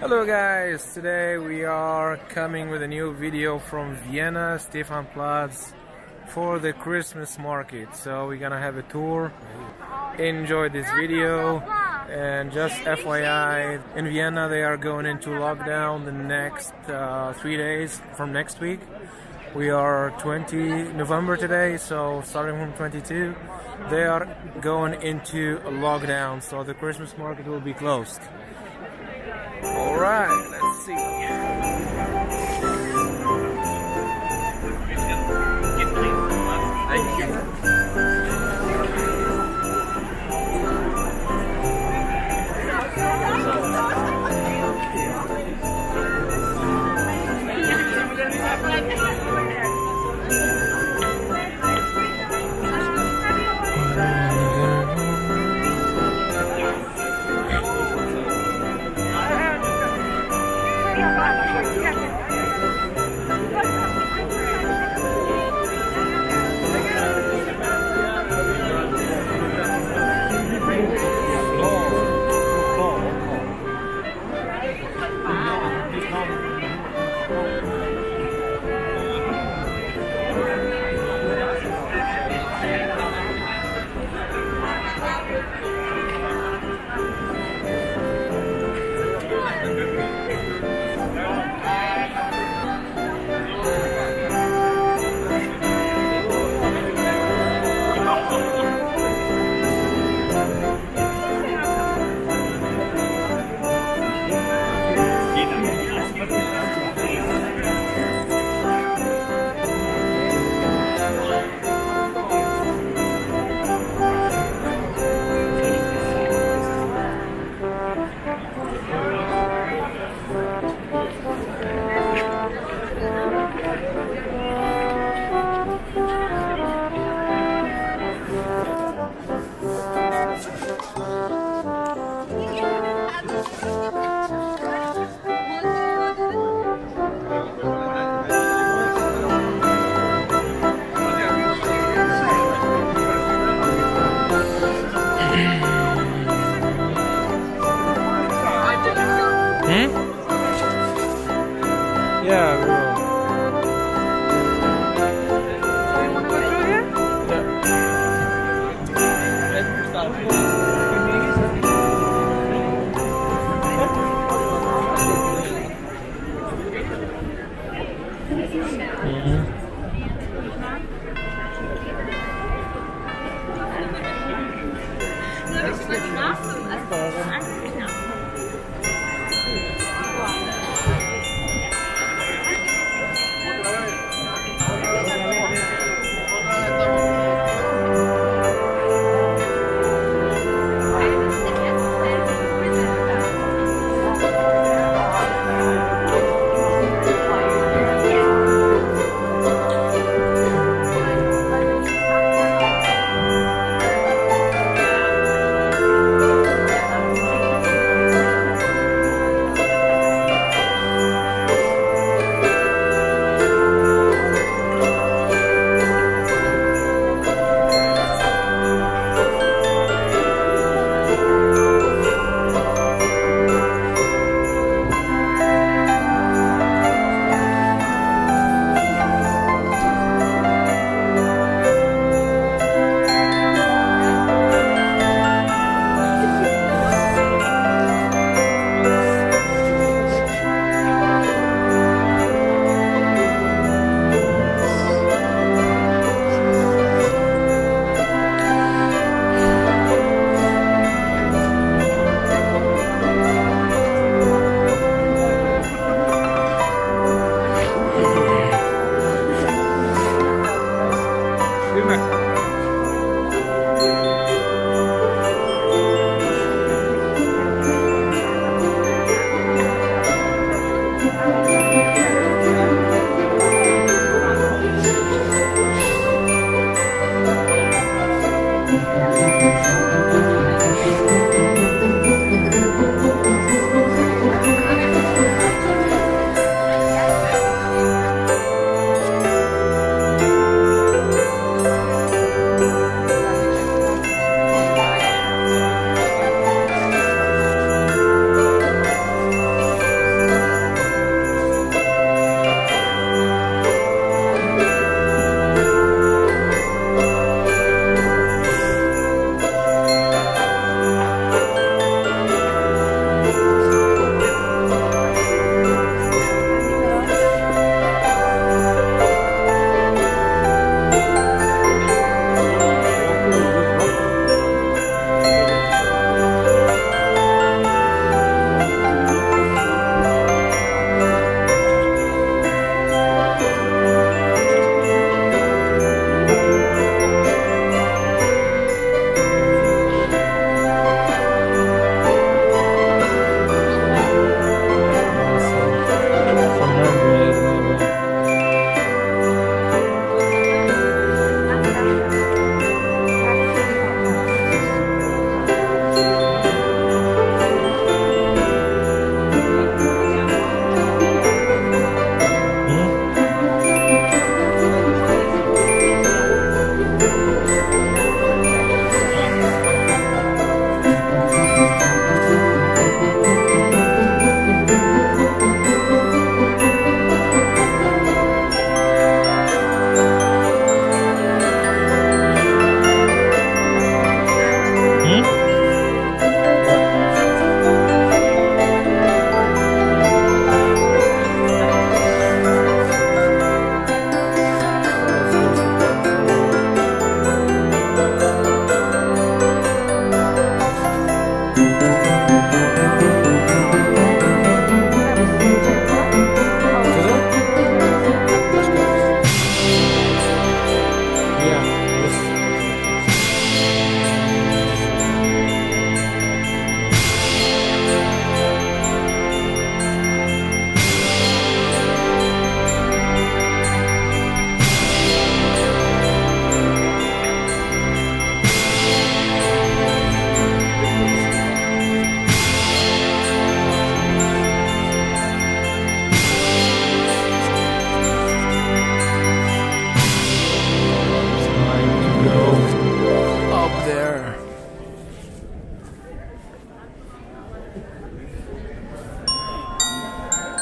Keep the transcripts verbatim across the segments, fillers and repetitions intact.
Hello guys, today we are coming with a new video from Vienna, Stephansplatz, for the Christmas market. So we're gonna have a tour. Enjoy this video. And just F Y I, in Vienna they are going into lockdown the next uh, three days from next week. We are twentieth November today, so starting from twenty-two, they are going into a lockdown, so the Christmas market will be closed. Alright, let's see. Thank you. Mm-hmm.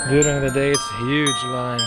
During the day it's a huge line.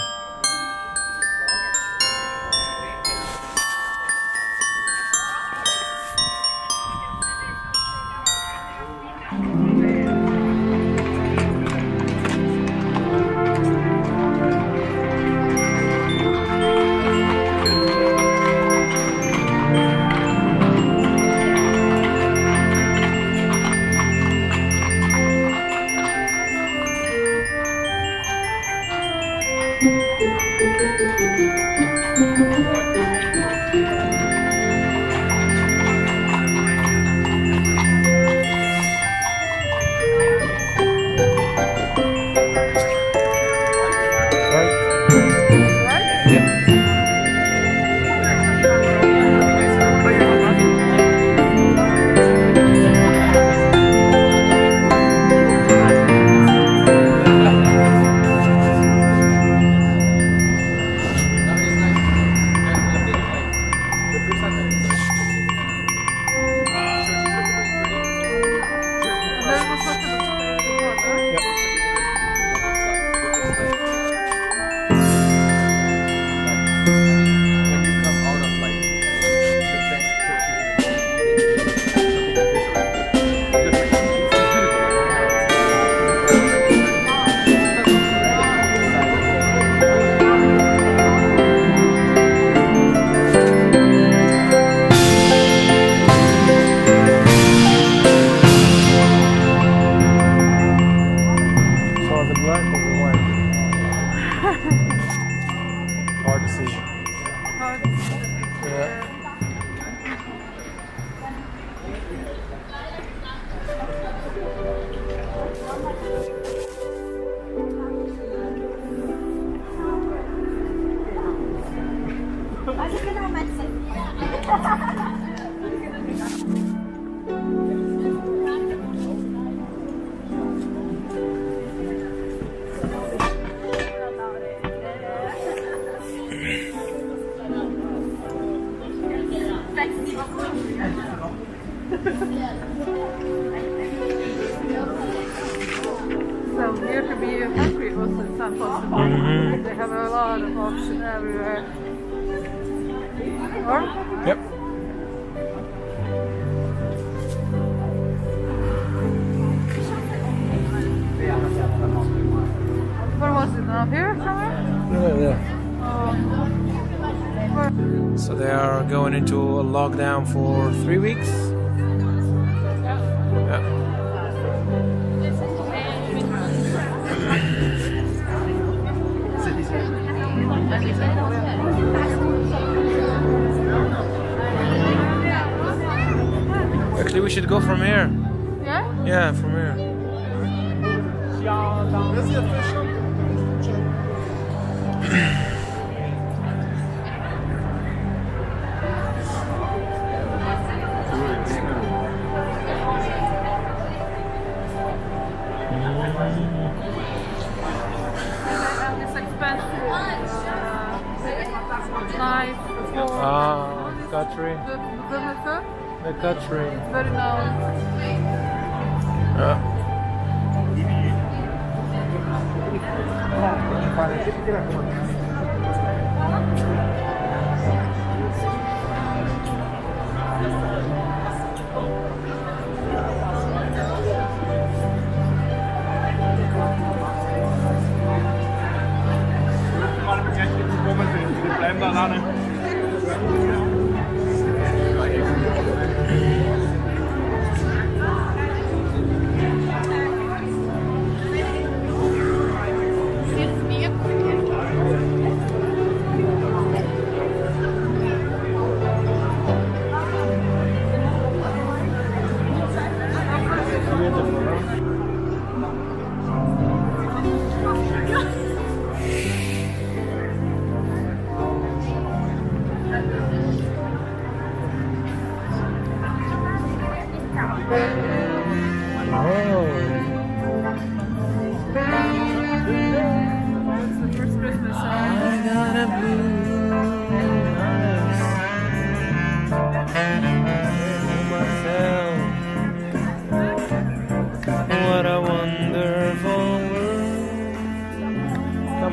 So they are going into a lockdown for three weeks. Yeah. Actually, we should go from here. Yeah? Yeah, from here. Where's the official? Ah, the country. The, the, the, the country. It's very nice. Yeah.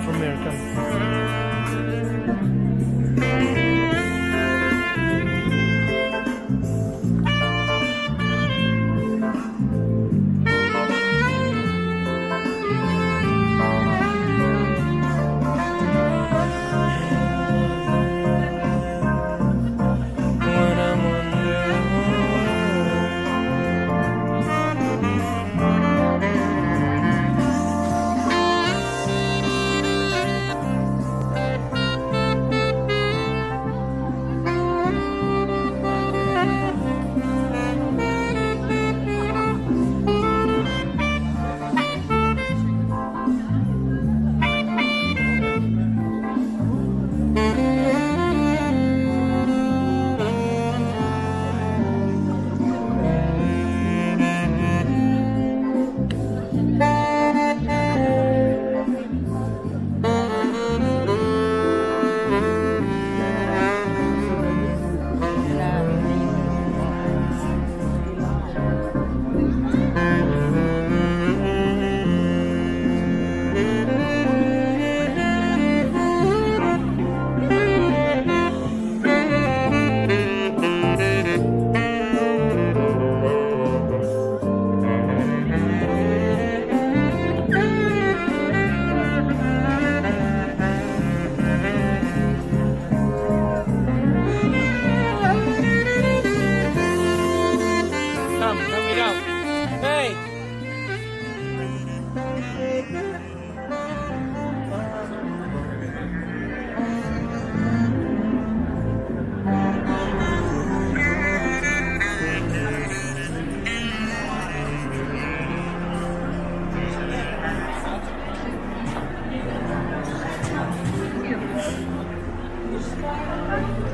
from there, come. Thank you.